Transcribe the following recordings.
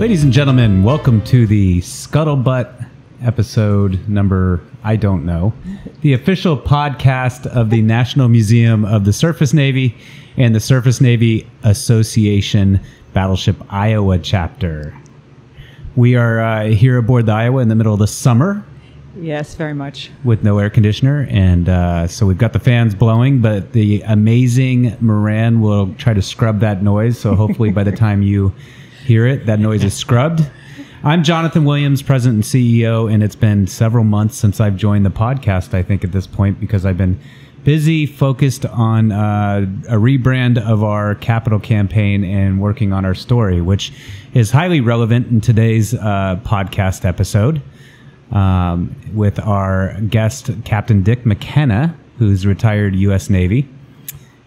Ladies and gentlemen, welcome to the Scuttlebutt episode number, I don't know, the official podcast of the National Museum of the Surface Navy and the Surface Navy Association Battleship Iowa chapter. We are here aboard the Iowa in the middle of the summer. Yes, very much. With no air conditioner. And so we've got the fans blowing, but the amazing Moran will try to scrub that noise. So hopefully by the time you hear it, that noise is scrubbed. I'm Jonathan Williams, President and CEO, and it's been several months since I've joined the podcast, I think, at this point, because I've been busy, focused on a rebrand of our capital campaign and working on our story, which is highly relevant in today's podcast episode. With our guest, Captain Dick McKenna, who's retired U.S. Navy,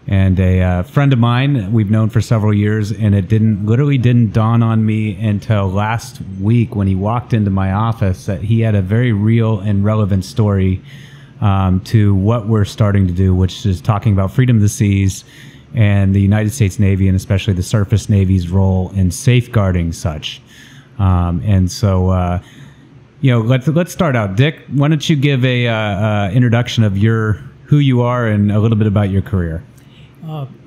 and a friend of mine we've known for several years, and it literally didn't dawn on me until last week when he walked into my office that he had a very real and relevant story to what we're starting to do, which is talking about freedom of the seas and the United States Navy, and especially the Surface Navy's role in safeguarding such. You know, let's start out. Dick, why don't you give a introduction of who you are and a little bit about your career?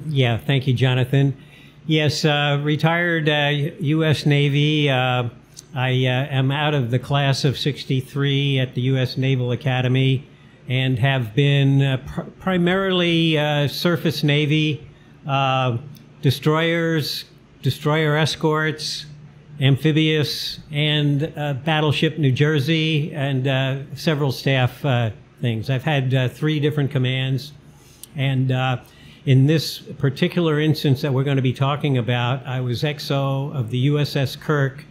Yeah, thank you, Jonathan. Yes, retired U.S. Navy. I am out of the class of '63 at the U.S. Naval Academy, and have been primarily Surface Navy, destroyers, destroyer escorts, amphibious, and Battleship New Jersey, and several staff things. I've had three different commands, and in this particular instance that we're going to be talking about, I was XO of the USS Kirk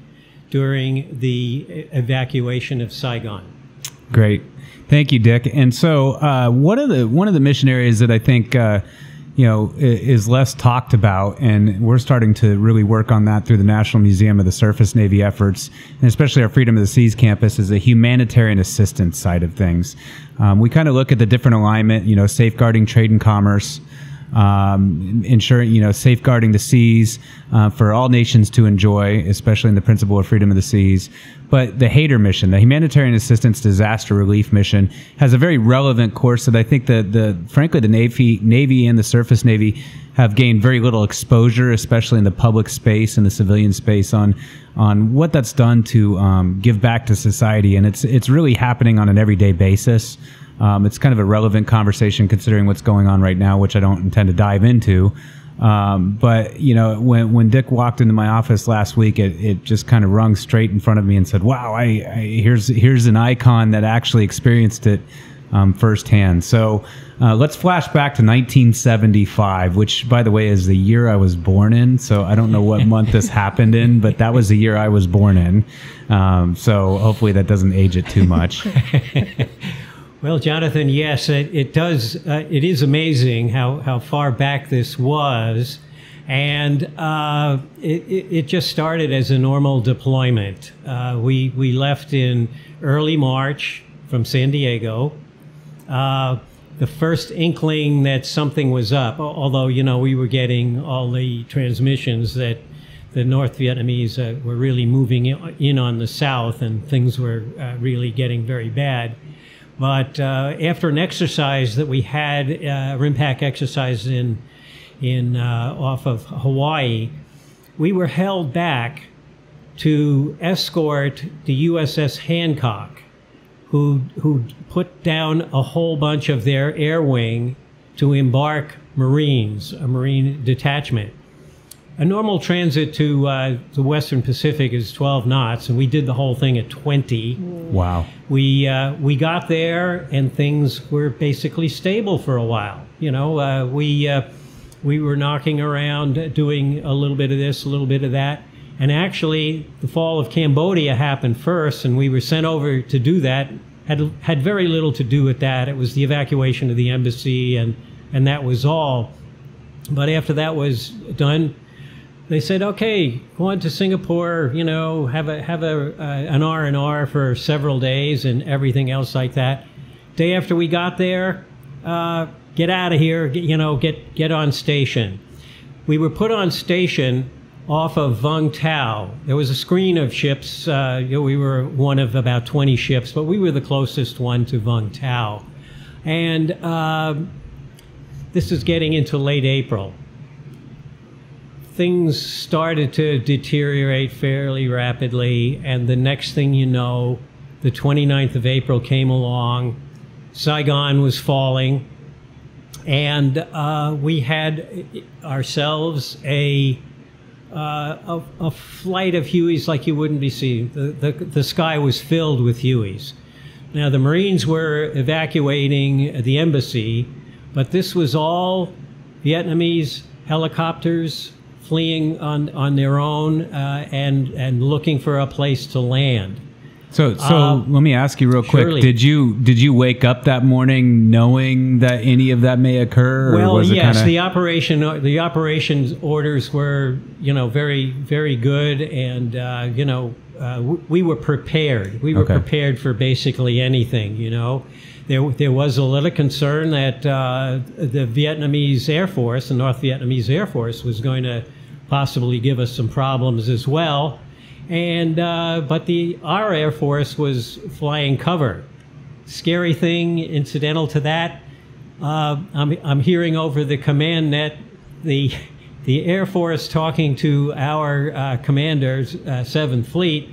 during the evacuation of Saigon. Great. Thank you, Dick. And so one of the mission areas that I think you know, is less talked about, and we're starting to really work on that through the National Museum of the Surface Navy efforts, and especially our Freedom of the Seas campus, is the humanitarian assistance side of things. We kind of look at the different alignment, you know, safeguarding trade and commerce, ensuring, you know, safeguarding the seas for all nations to enjoy, especially in the principle of freedom of the seas. But the HADER mission, the Humanitarian Assistance Disaster Relief Mission, has a very relevant course that I think frankly, the Navy and the Surface Navy have gained very little exposure, especially in the public space and the civilian space, on what that's done to give back to society. And it's really happening on an everyday basis. It's kind of a relevant conversation considering what's going on right now, which I don't intend to dive into. But, you know, when Dick walked into my office last week, it just kind of rung straight in front of me and said, wow, here's an icon that actually experienced it firsthand. So let's flash back to 1975, which, by the way, is the year I was born in. So I don't know what month this happened in, but that was the year I was born in. So hopefully that doesn't age it too much. Well, Jonathan, yes, it does. It is amazing how far back this was. And it just started as a normal deployment. We left in early March from San Diego. The first inkling that something was up, although, you know, we were getting all the transmissions that the North Vietnamese were really moving in on the South, and things were really getting very bad. But after an exercise that we had, RIMPAC exercise in off of Hawaii, we were held back to escort the USS Hancock, who put down a whole bunch of their air wing to embark Marines, a Marine detachment. A normal transit to the Western Pacific is 12 knots, and we did the whole thing at 20. Wow. We got there, and things were basically stable for a while. You know, we were knocking around, doing a little bit of this, a little bit of that. And actually, the fall of Cambodia happened first, and we were sent over to do that. Had very little to do with that. It was the evacuation of the embassy, and that was all. But after that was done, they said, okay, go on to Singapore, you know, have an R&R for several days and everything else like that. Day after we got there, get out of here, get on station. We were put on station off of Vung Tau. There was a screen of ships. We were one of about 20 ships, but we were the closest one to Vung Tau. And this is getting into late April. Things started to deteriorate fairly rapidly, and the next thing you know, the 29th of April came along. Saigon was falling, and we had ourselves a flight of Hueys like you wouldn't be seeing. The sky was filled with Hueys. Now, the Marines were evacuating the embassy, but this was all Vietnamese helicopters fleeing on their own and looking for a place to land. So let me ask you real quick. Surely. Did you wake up that morning knowing that any of that may occur? Or well, was it yes. Kinda... The operations orders were, you know, very, very good, and you know, we were prepared. We were prepared for basically anything. You know, there was a little concern that the Vietnamese Air Force, the North Vietnamese Air Force, was going to possibly give us some problems as well. And but our Air Force was flying cover. Scary thing incidental to that, I'm hearing over the command net the Air Force talking to our commander's 7th Fleet.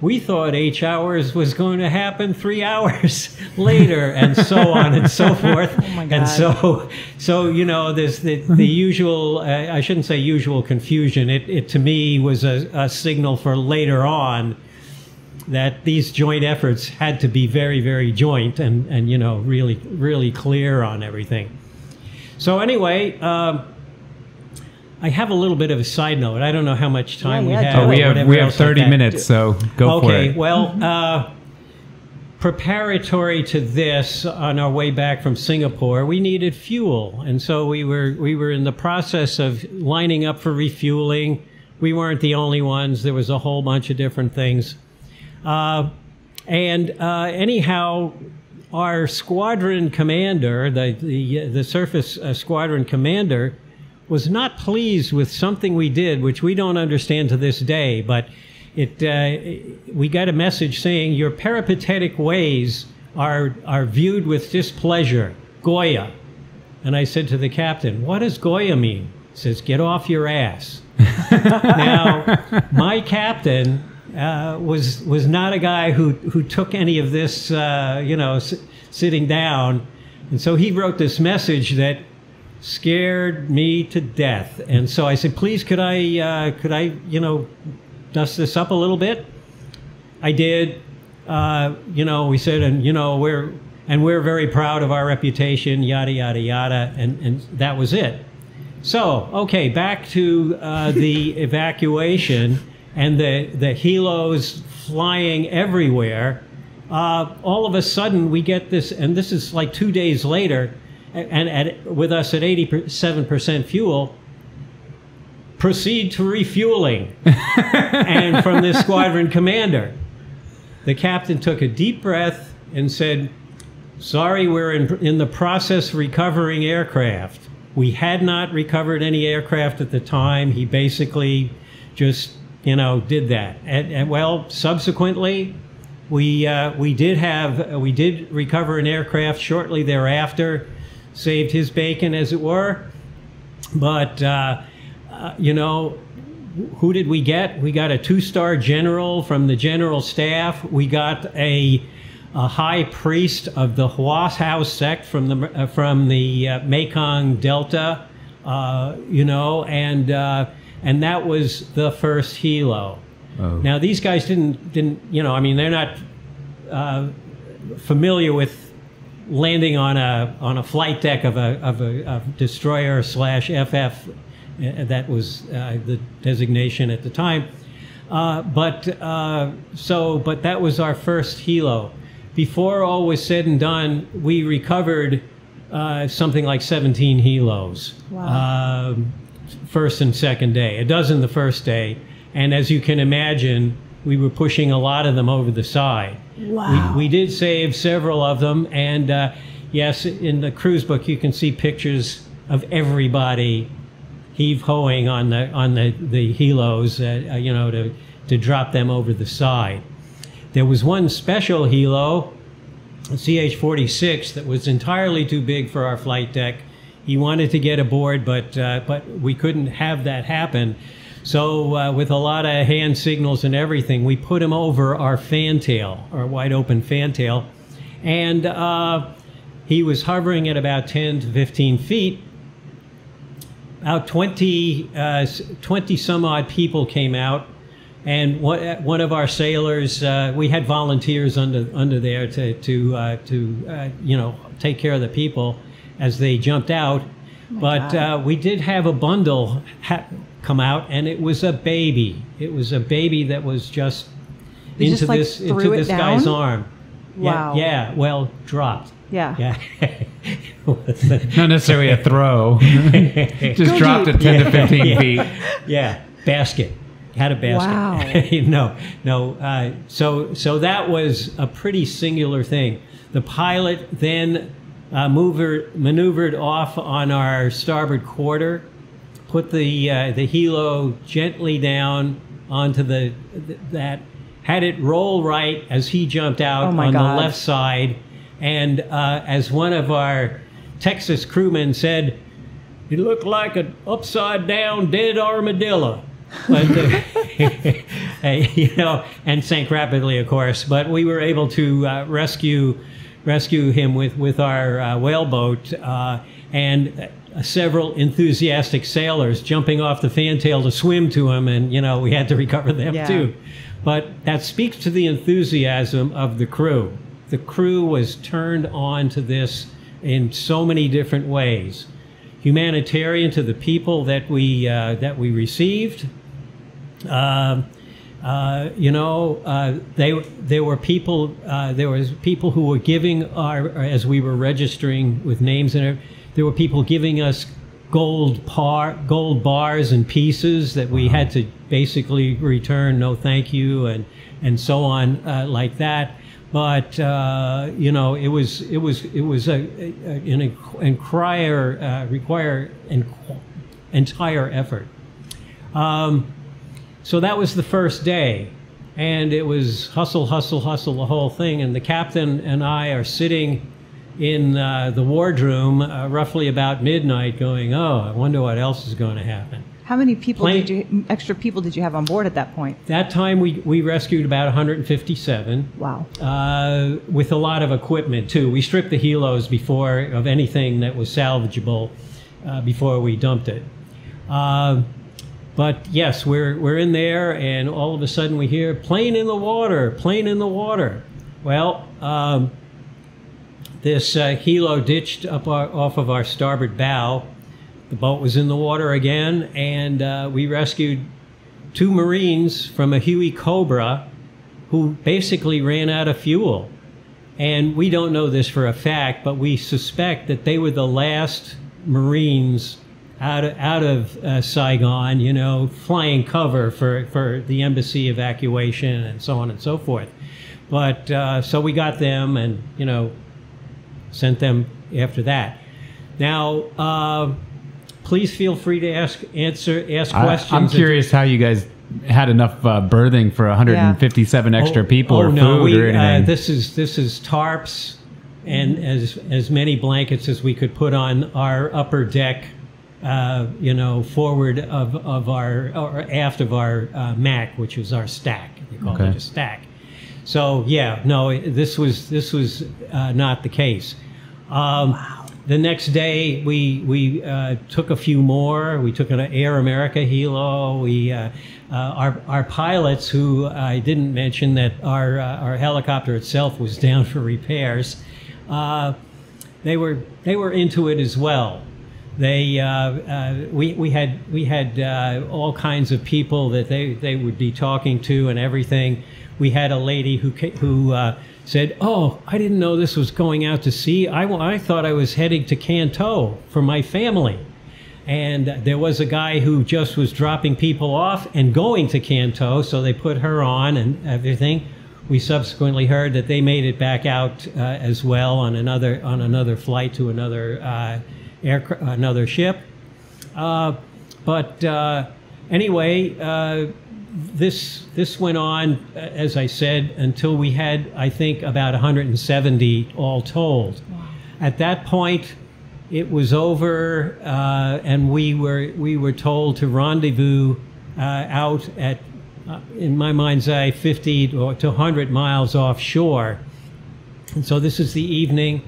We thought 8 hours was going to happen 3 hours later, and so on and so forth. Oh my God. And so you know, there's the usual, I shouldn't say usual confusion. It to me was a signal for later on that these joint efforts had to be very, very joint and you know, really, really clear on everything. So anyway, I have a little bit of a side note. I don't know how much time we have. Oh, we have 30 minutes, so go for it. Okay, well, preparatory to this, on our way back from Singapore, we needed fuel, and so we were in the process of lining up for refueling. We weren't the only ones. There was a whole bunch of different things, anyhow. Our squadron commander, the surface squadron commander, was not pleased with something we did, which we don't understand to this day, but we got a message saying, your peripatetic ways are viewed with displeasure, Goya. And I said to the captain, what does Goya mean? He says, get off your ass. Now, my captain was not a guy who took any of this, you know, sitting down. And so he wrote this message that scared me to death, and so I said, "Please, could I, you know, dust this up a little bit?" I did. You know, we said, and you know, we're very proud of our reputation, yada yada yada, and that was it. So, okay, back to the evacuation and the helos flying everywhere. All of a sudden, we get this, and this is like 2 days later. And with us at 87% fuel, proceed to refueling. And from this squadron commander, the captain took a deep breath and said, sorry, we're in the process of recovering aircraft. We had not recovered any aircraft at the time. He basically just, you know, did that. And well, subsequently, we did recover an aircraft shortly thereafter. Saved his bacon, as it were, but you know, who did we get? We got a 2-star general from the general staff. We got a high priest of the Hoa Hao sect from the Mekong Delta, you know, and that was the first helo. Oh. Now these guys didn't, you know, I mean, they're not familiar with landing on a flight deck of a destroyer slash FF, that was the designation at the time, but that was our first helo. Before all was said and done, we recovered something like 17 helos. Wow. First and second day, a dozen the first day, and as you can imagine, we were pushing a lot of them over the side. Wow. We did save several of them, and yes, in the cruise book you can see pictures of everybody heave-hoeing on the helos, you know, to drop them over the side. There was one special helo, a CH-46, that was entirely too big for our flight deck. He wanted to get aboard, but we couldn't have that happen. So with a lot of hand signals and everything, we put him over our fantail, our wide-open fantail, and he was hovering at about 10 to 15 feet. About 20-some-odd people came out, and one of our sailors, we had volunteers under there to you know, take care of the people as they jumped out. But we did have a bundle come out, and it was a baby. It was a baby that was just into this guy's arm. Wow. Yeah, yeah, well, dropped. Yeah. Yeah. Not necessarily a throw. Just go dropped deep. It 10 to 15 feet. Yeah, basket. Had a basket. Wow. No. So that was a pretty singular thing. The pilot then maneuvered off on our starboard quarter, put the helo gently down onto that, had it roll right as he jumped out on the left side. And as one of our Texas crewmen said, it looked like an upside-down dead armadillo. But, you know, and sank rapidly, of course. But we were able to rescue him with our whaleboat and several enthusiastic sailors jumping off the fantail to swim to him. And, you know, we had to recover them, too. But that speaks to the enthusiasm of the crew. The crew was turned on to this in so many different ways. Humanitarian to the people that we received. You know, there were people who were giving our, as we were registering with names and everything, there were people giving us gold bars and pieces that we had to basically return, no thank you, and so on like that. But you know, it was an entire effort. So that was the first day, and it was hustle, hustle, hustle, the whole thing. And the captain and I are sitting in the wardroom roughly about midnight, going, "Oh, I wonder what else is going to happen." How many people extra people did you have on board at that point? That time we rescued about 157. Wow. With a lot of equipment too. We stripped the helos before of anything that was salvageable before we dumped it. But yes, we're in there, and all of a sudden we hear plane in the water, plane in the water. Well, this helo ditched up off of our starboard bow. The boat was in the water again, and we rescued two Marines from a Huey Cobra who basically ran out of fuel. And we don't know this for a fact, but we suspect that they were the last Marines out of Saigon, you know, flying cover for the embassy evacuation and so on and so forth. But so we got them and, you know, sent them after that. Now, please feel free to answer questions. I'm curious how you guys had enough berthing for 157 extra people food or anything. This is tarps and as many blankets as we could put on our upper deck, you know, forward of our, or aft of our MAC, which is our stack. They call it a stack. So yeah, no, this was not the case. Wow. The next day, we took a few more. We took an Air America helo. We our pilots, who I didn't mention that our helicopter itself was down for repairs. They were into it as well. They we had all kinds of people that they would be talking to and everything. We had a lady who said, "Oh, I didn't know this was going out to sea. I thought I was heading to Kanto for my family." And there was a guy who just was dropping people off and going to Kanto, so they put her on and everything. We subsequently heard that they made it back out as well on another flight to another ship. But anyway, this went on, as I said, until we had, I think, about 170 all told. Wow. At that point, it was over, and we were told to rendezvous out at, in my mind's eye, 50 to 100 miles offshore. And so this is the evening.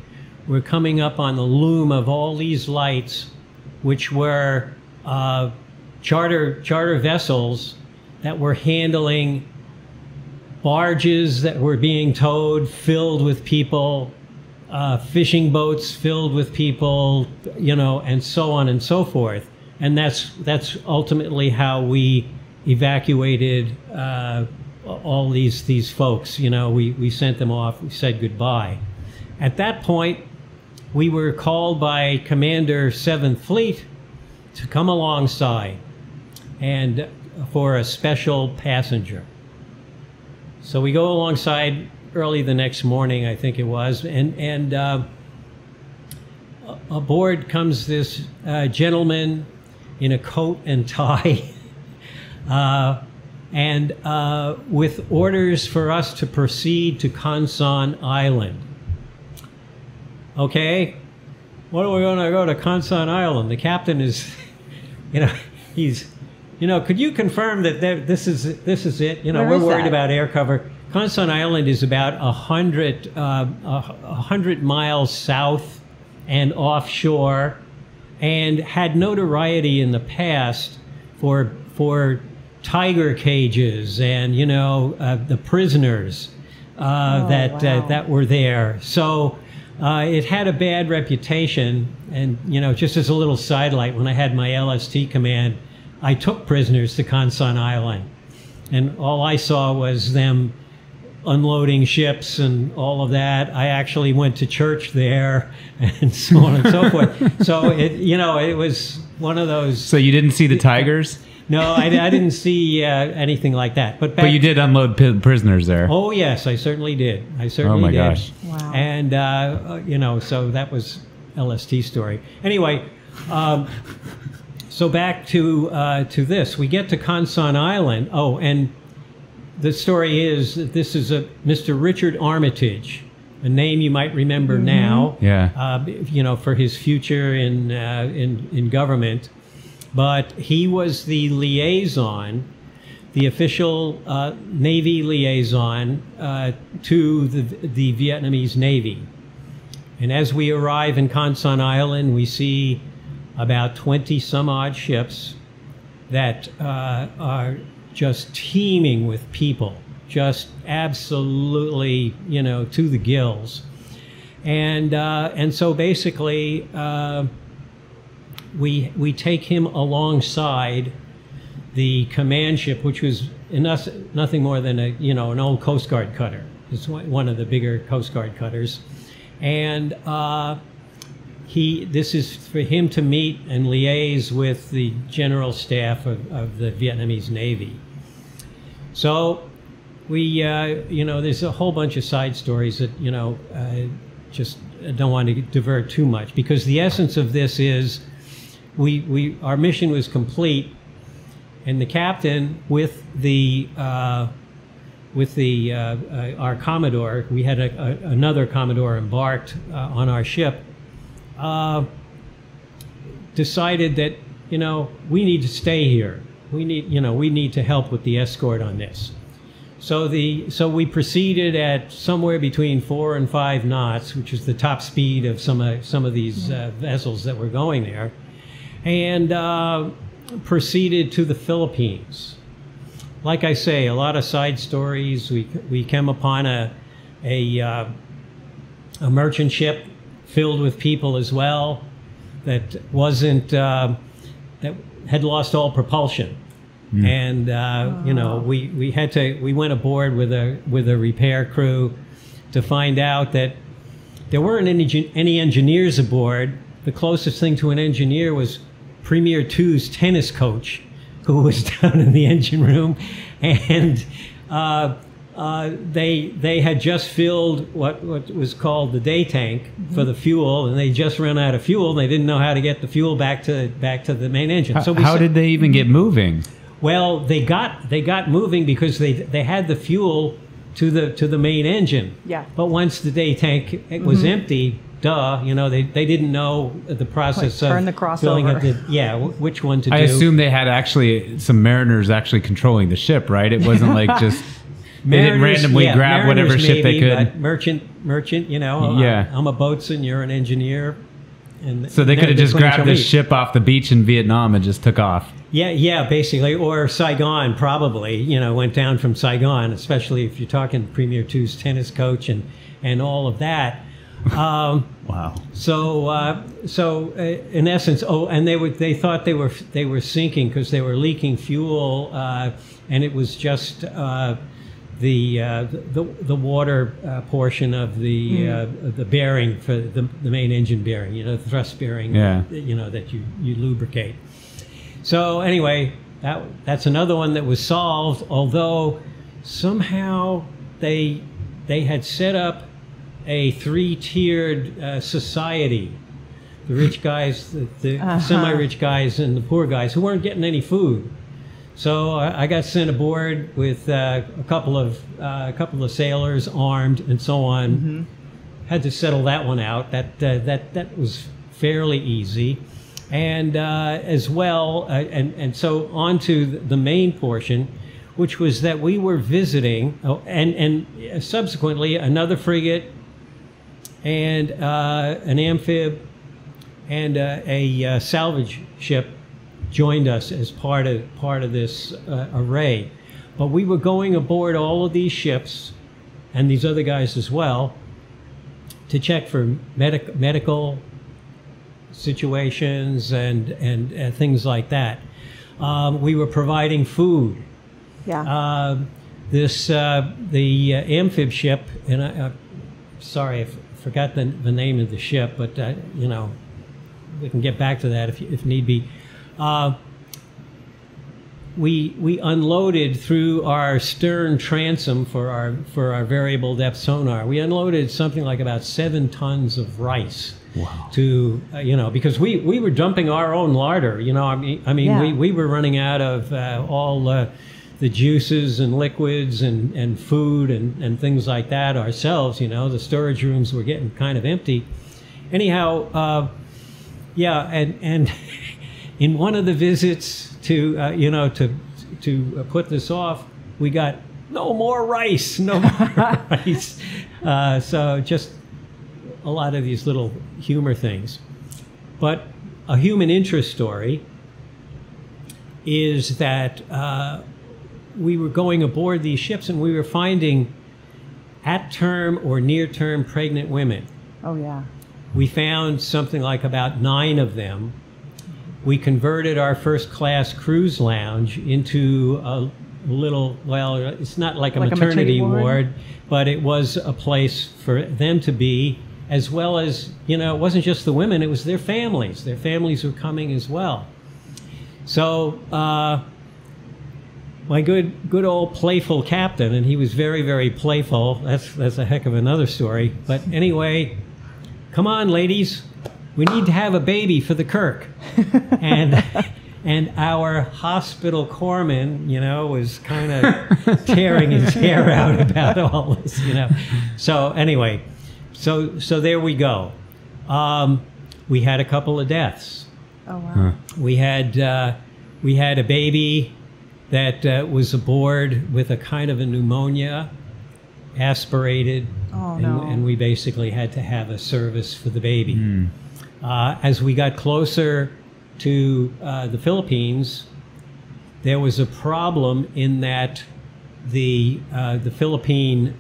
We're coming up on the loom of all these lights, which were charter vessels that were handling barges that were being towed, filled with people, fishing boats filled with people, you know, and so on and so forth. And that's ultimately how we evacuated all these folks. You know, we sent them off. We said goodbye. At that point, we were called by Commander 7th Fleet to come alongside and for a special passenger. So we go alongside early the next morning, I think it was, and aboard comes this gentleman in a coat and tie, and with orders for us to proceed to Con Son Island. Okay, what are we going to go to Con Son Island? The captain is, you know, he's, you know, could you confirm that this is it? You know, we're worried about air cover. Con Son Island is about 100 miles south and offshore, and had notoriety in the past for tiger cages and, you know, the prisoners that were there. So it had a bad reputation. And, you know, just as a little sidelight, when I had my LST command, I took prisoners to Con Son Island, and all I saw was them unloading ships and all of that. I actually went to church there and so on and so forth. So it, you know, it was one of those. So you didn't see the tigers? No, I didn't see anything like that. But you did unload prisoners there. Oh yes, I certainly did. I certainly did. Oh my gosh! Wow. And you know, so that was LST story. Anyway, so back to this, we get to Con Son Island. Oh, and the story is that this is a Mr. Richard Armitage, a name you might remember now. Yeah. You know, for his future in government, but he was the liaison, the official Navy liaison to the Vietnamese Navy. And as we arrive in Con Son Island, we see about 20 some odd ships that are just teeming with people, just absolutely, you know, to the gills. And so basically, we take him alongside the command ship, which was nothing more than a, you know, an old Coast Guard cutter. It's one of the bigger Coast Guard cutters, and this is for him to meet and liaise with the general staff of the Vietnamese Navy. So we, you know, there's a whole bunch of side stories that, you know, just don't want to divert too much, because the essence of this is our mission was complete, and the captain with our commodore, we had another commodore embarked on our ship, decided that, you know, we need to stay here. We need to help with the escort on this. So we proceeded at somewhere between 4 and 5 knots, which is the top speed of some of these vessels that were going there, and proceeded to the Philippines. Like I say, a lot of side stories. We came upon a merchant ship filled with people as well, that wasn't that had lost all propulsion. And you know, we went aboard with a repair crew to find out that there weren't any engineers aboard. The closest thing to an engineer was Premier II's tennis coach, who was down in the engine room, and They had just filled what was called the day tank for the fuel, and they just ran out of fuel. They didn't know how to get the fuel back to the main engine. So how did they even get moving? Well, they got moving because they had the fuel to the main engine. Yeah. But once the day tank was empty, duh, you know, they didn't know the process of the crossover. Filling up the, yeah, which one to do. I assume they had actually some mariners actually controlling the ship, right? It wasn't like just. Mariners, they didn't randomly grab whatever ship they could. Merchant, you know. Yeah. I'm a boatswain, you're an engineer. And so they could have just grabbed this ship off the beach in Vietnam and just took off. Yeah, basically. Or Saigon, probably, you know, went down from Saigon, especially if you're talking Premier Two's tennis coach and all of that. Wow. So in essence, and they thought they were sinking because they were leaking fuel, and it was just... the water portion of the bearing for the main engine bearing, you know, the thrust bearing, yeah. You know, that you lubricate. So anyway, that's another one that was solved. Although somehow they had set up a three-tiered society: the rich guys, the semi-rich guys, and the poor guys who weren't getting any food. So I got sent aboard with a couple of sailors, armed and so on. Had to settle that one out. That was fairly easy, and as well, and so on to the main portion, which was that we were visiting, and subsequently another frigate, and an amphib, and a salvage ship joined us as part of this array. But we were going aboard all of these ships and these other guys as well to check for medical situations and things like that. We were providing food. Yeah. The amphib ship, and I sorry, I forgot the name of the ship, but you know, we can get back to that if need be. We unloaded through our stern transom for our variable depth sonar. We unloaded something like about 7 tons of rice. Wow. To you know, because we were dumping our own larder. You know, I mean yeah. we were running out of all the juices and liquids and food and things like that ourselves. You know, the storage rooms were getting kind of empty. Anyhow, yeah, and. In one of the visits to, you know, to put this off, we got no more rice. So just a lot of these little humor things. But a human interest story is that we were going aboard these ships and we were finding at-term or near-term pregnant women. Oh, yeah. We found something like about 9 of them. We converted our first-class cruise lounge into a little, well, it's not like a maternity ward, but it was a place for them to be, as well as, you know, it wasn't just the women, it was their families. Their families were coming as well. So my good old playful captain, and he was very, very playful. That's a heck of another story. But anyway, come on, ladies. We need to have a baby for the Kirk. And our hospital corpsman, you know, was kind of tearing his hair out about all this, you know. So anyway, so there we go. We had a couple of deaths. Oh, wow. Huh. We had a baby that was aboard with a kind of a pneumonia, aspirated. Oh, no. And we basically had to have a service for the baby. Mm. As we got closer to the Philippines, there was a problem in that the Philippine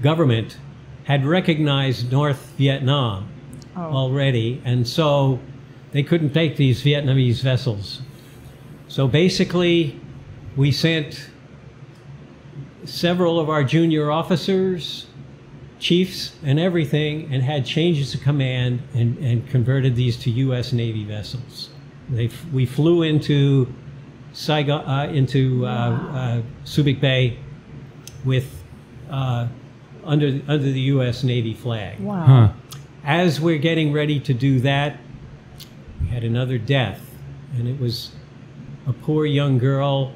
government had recognized North Vietnam. Oh. Already, and so they couldn't take these Vietnamese vessels. So basically, we sent several of our junior officers, chiefs and everything, and had changes of command and converted these to U.S. Navy vessels. We flew into Saigon into Subic Bay with under the U.S. Navy flag. Wow. Huh. As we're getting ready to do that, we had another death, and it was a poor young girl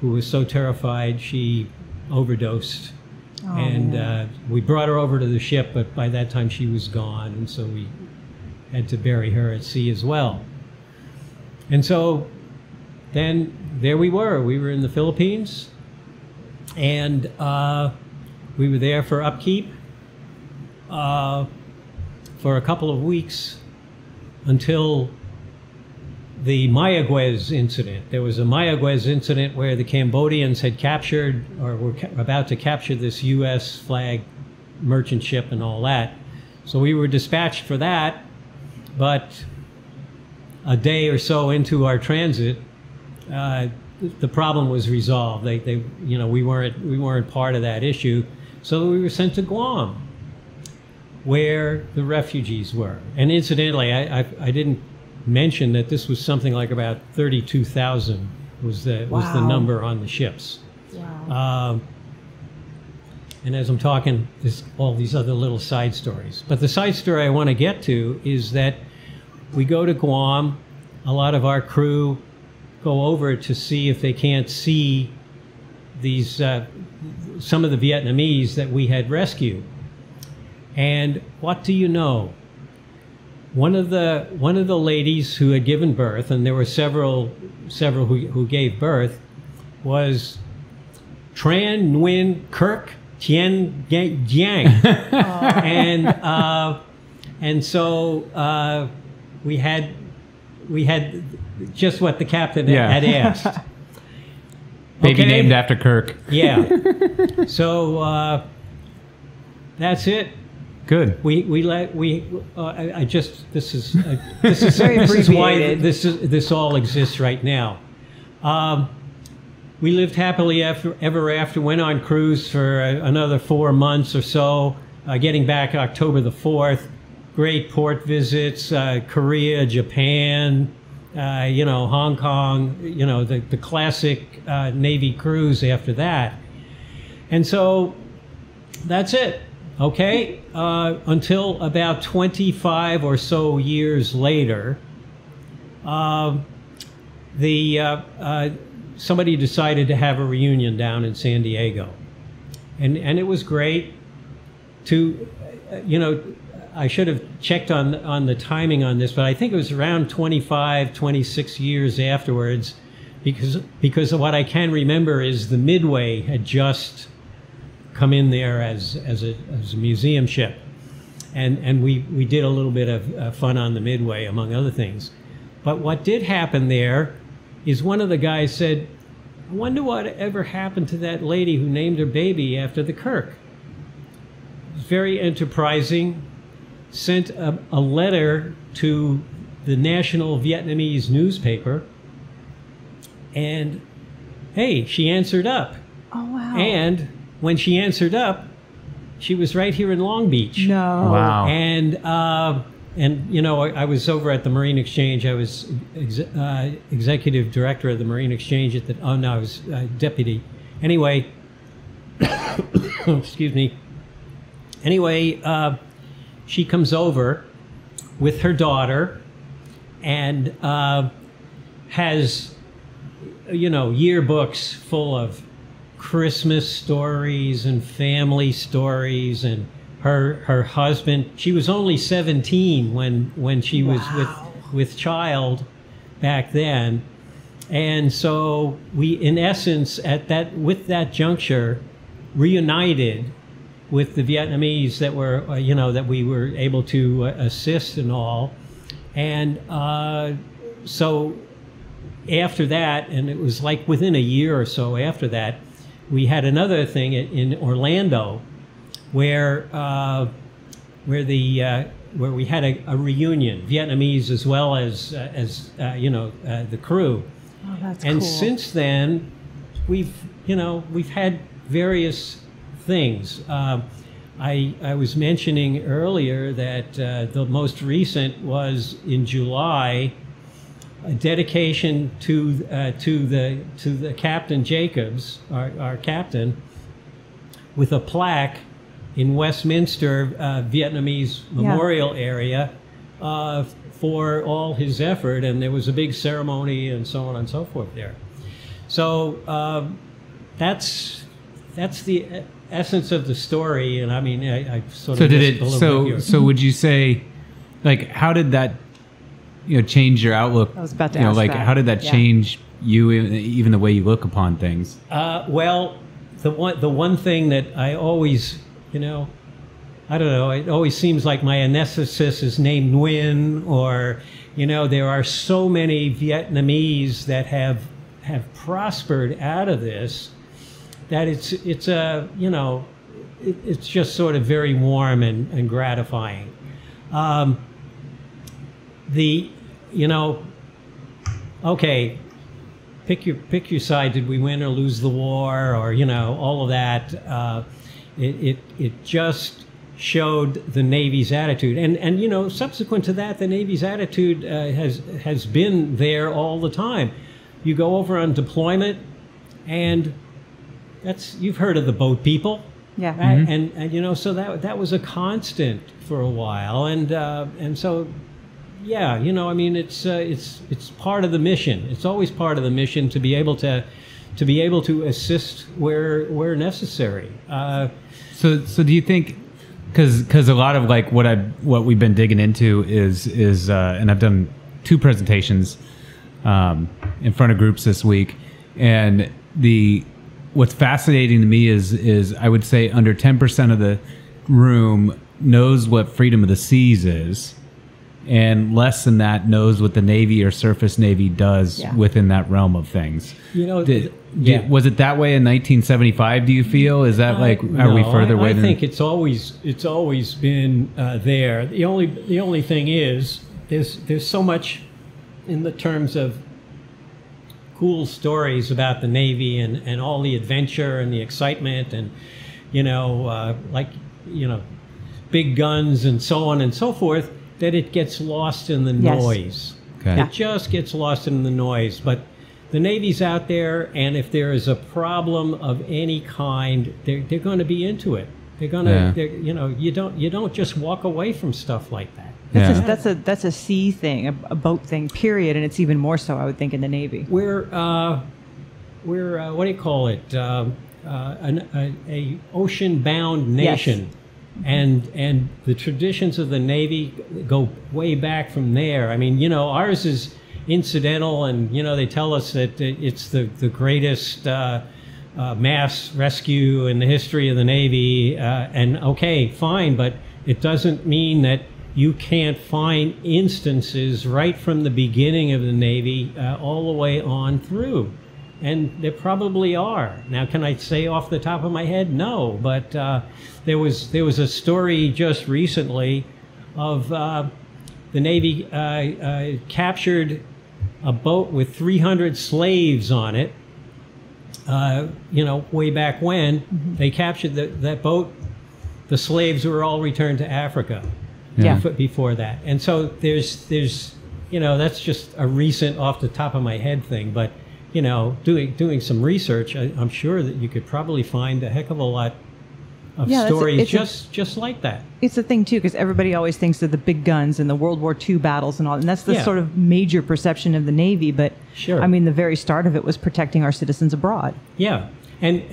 who was so terrified she overdosed. Oh, and we brought her over to the ship, but by that time she was gone, and so we had to bury her at sea as well. And so then there we were in the Philippines, and we were there for upkeep for a couple of weeks until the Mayaguez incident. There was a Mayaguez incident where the Cambodians had captured or were about to capture this U.S. flag merchant ship and all that. So we were dispatched for that, but a day or so into our transit, the problem was resolved. They you know, we weren't part of that issue, so we were sent to Guam, where the refugees were. And incidentally, I didn't mention that this was something like about 32,000 was the number on the ships. Wow. And as I'm talking, there's all these other little side stories. But the side story I want to get to is that we go to Guam. A lot of our crew go over to see if they can't see these some of the Vietnamese that we had rescued. And what do you know? One of the ladies who had given birth, and there were several who gave birth, was Tran Nguyen Kirk Tien Giang. And so we had just what the captain had asked. Baby named after Kirk. Yeah. So that's it. Good. This is all exists right now. We lived happily ever after. Went on cruise for another 4 months or so. Getting back October the 4th. Great port visits. Korea, Japan. You know, Hong Kong. You know, the classic Navy cruise after that. And so, that's it. Okay, until about 25 or so years later, somebody decided to have a reunion down in San Diego, and it was great. To, you know, I should have checked on the timing on this, but I think it was around 25, 26 years afterwards, because of what I can remember is the Midway had just come in there as a museum ship, and we did a little bit of fun on the Midway, among other things. But what did happen there is one of the guys said, I wonder what ever happened to that lady who named her baby after the Kirk. Very enterprising, sent a letter to the National Vietnamese newspaper, and hey, she answered up. Oh, wow. And when she answered up, she was right here in Long Beach. No. Wow. And you know, I was over at the Marine Exchange. I was executive director of the Marine Exchange at the, oh no, I was deputy. Anyway, excuse me. Anyway, she comes over with her daughter and has, you know, yearbooks full of Christmas stories and family stories, and her husband. She was only 17 when she was with child back then, and so we, in essence, at that with that juncture, reunited with the Vietnamese that were you know, that we were able to assist and all, and so after that, and it was like within a year or so after that. We had another thing in Orlando, where we had a reunion, Vietnamese as well as you know, the crew. Oh, that's cool. And since then, we've had various things. I was mentioning earlier that the most recent was in July. a dedication to the Captain Jacobs, our captain, with a plaque in Westminster Vietnamese Memorial Area for all his effort, and there was a big ceremony and so on and so forth there. So that's the essence of the story, and I mean, I sort of did it. So would you say, like, how did that, you know, change your outlook? I was about to ask, like, that. How did that change you, even the way you look upon things? Well, the one thing that I always, you know, I don't know, it always seems like my anesthetist is named Nguyen, or, you know, there are so many Vietnamese that have prospered out of this, that it's a, you know, it's just sort of very warm and gratifying. You know, okay, pick your side. Did we win or lose the war, or, you know, all of that? It just showed the Navy's attitude, and you know, subsequent to that, the Navy's attitude has been there all the time. You go over on deployment, and that's, you've heard of the boat people, yeah, right? Mm-hmm. and you know, so that was a constant for a while, and so. Yeah, you know, I mean, it's part of the mission. It's always part of the mission to be able to assist where necessary. So do you think, because a lot of, like, what we've been digging into is and I've done 2 presentations in front of groups this week, and what's fascinating to me is I would say under 10% of the room knows what freedom of the seas is. And less than that knows what the Navy or Surface Navy does within that realm of things. You know, was it that way in 1975? Do you feel is that we further away? I think it's always been there. The only thing is there's so much in the terms of cool stories about the Navy and all the adventure and the excitement and, you know, like, you know, big guns and so on and so forth, that it gets lost in the noise. Okay. It just gets lost in the noise. But the Navy's out there, and if there is a problem of any kind, they're going to be into it. They're going to, you know, you don't just walk away from stuff like that. That's a sea thing, a boat thing, period, and it's even more so, I would think, in the Navy. We're what do you call it? An ocean-bound nation. Yes. And the traditions of the Navy go way back from there. I mean, you know, ours is incidental, and, you know, they tell us that it's the greatest mass rescue in the history of the Navy. And okay, fine, but it doesn't mean that you can't find instances right from the beginning of the Navy all the way on through. And there probably are. Now, can I say off the top of my head? No, but there was a story just recently of the Navy captured a boat with 300 slaves on it. You know, way back when, they captured that boat, the slaves were all returned to Africa before that. And so there's you know, that's just a recent off the top of my head thing, but. You know, doing some research, I'm sure that you could probably find a heck of a lot of stories just like that. It's a thing too, because everybody always thinks of the big guns and the World War II battles and all, and that's the sort of major perception of the Navy. But I mean, the very start of it was protecting our citizens abroad. Yeah, and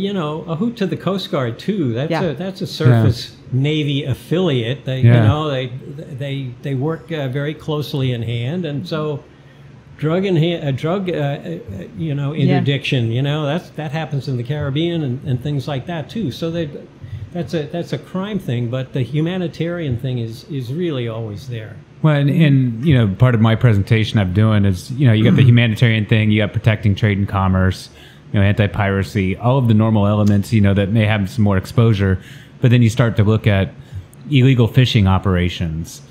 you know, a hoot to the Coast Guard too. That's a Surface Navy affiliate. They you know, they work very closely in hand, and so. You know, interdiction. You know, that happens in the Caribbean and things like that too. So that's a crime thing, but the humanitarian thing is really always there. Well, and you know, part of my presentation I'm doing is, you know, you got the humanitarian thing, you got protecting trade and commerce, you know, anti-piracy, all of the normal elements, you know, that may have some more exposure, but then you start to look at illegal fishing operations,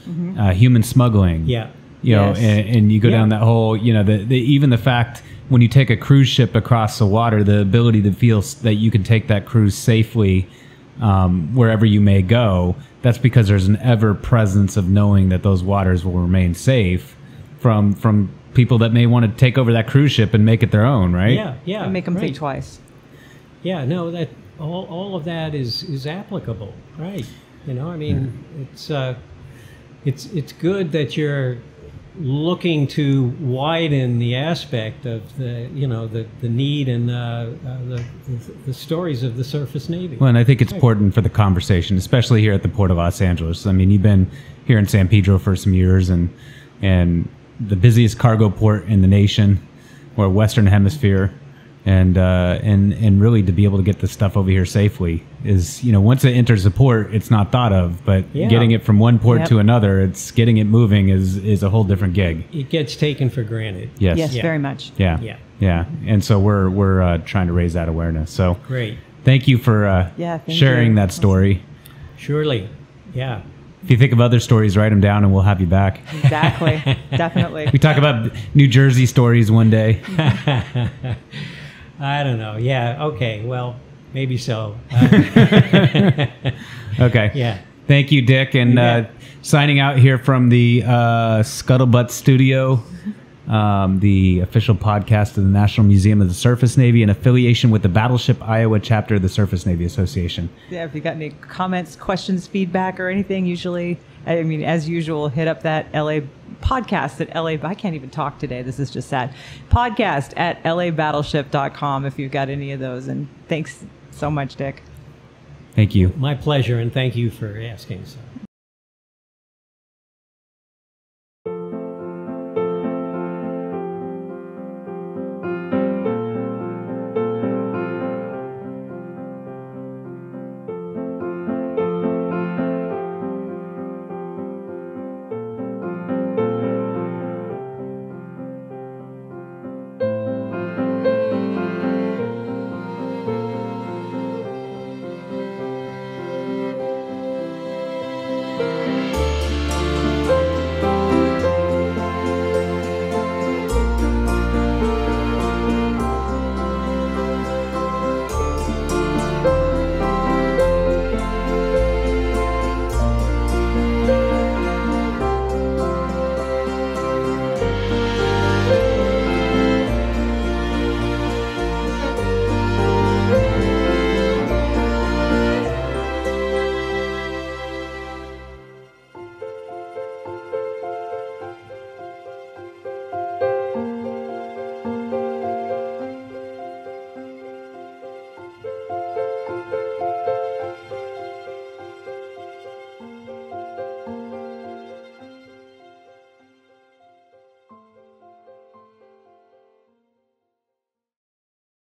human smuggling. Yeah. You know, and you go down that whole, you know, even the fact when you take a cruise ship across the water, the ability to feel that you can take that cruise safely wherever you may go, that's because there's an ever presence of knowing that those waters will remain safe from people that may want to take over that cruise ship and make it their own, right? Yeah, yeah. And make them think twice. Yeah, no, that all of that is applicable, right? You know, I mean, it's good that you're looking to widen the aspect of the, you know, the need and the stories of the Surface Navy. Well, and I think it's important for the conversation, especially here at the Port of Los Angeles. I mean, you've been here in San Pedro for some years, and the busiest cargo port in the nation, or Western Hemisphere, and really to be able to get this stuff over here safely is, you know, once it enters the port, it's not thought of, but getting it from one port to another, it's getting it moving is a whole different gig. It gets taken for granted. Yes. Yes, very much. Yeah. Yeah. Yeah. And so we're trying to raise that awareness. So great. Thank you for sharing that story. Surely. Yeah. If you think of other stories, write them down and we'll have you back. Exactly. Definitely. We talk about New Jersey stories one day. I don't know. Yeah. Okay. Well, maybe so. Okay. Yeah. Thank you, Dick. And signing out here from the Scuttlebutt Studio, the official podcast of the National Museum of the Surface Navy in affiliation with the Battleship Iowa chapter of the Surface Navy Association. Yeah. If you got any comments, questions, feedback, or anything, usually, I mean, as usual, hit up that LA podcast at LA. I can't even talk today. This is just sad. Podcast at labattleship.com if you've got any of those. And thanks so much, Dick. Thank you. My pleasure. And thank you for asking. So.